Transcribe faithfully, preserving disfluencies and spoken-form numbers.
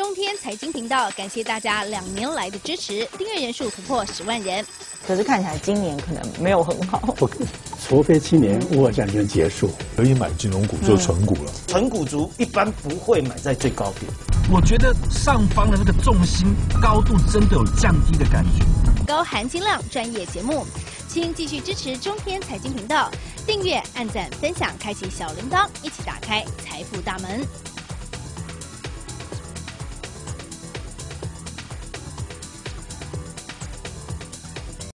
中天财经频道感谢大家两年来的支持，订阅人数突破十万人。可是看起来今年可能没有很好，不，除非今年乌俄战争结束，可以买金融股做存股了。存股族一般不会买在最高点。我觉得上方的那个重心高度真的有降低的感觉。高含金量专业节目，请继续支持中天财经频道，订阅、按赞、分享，开启小铃铛，一起打开财富大门。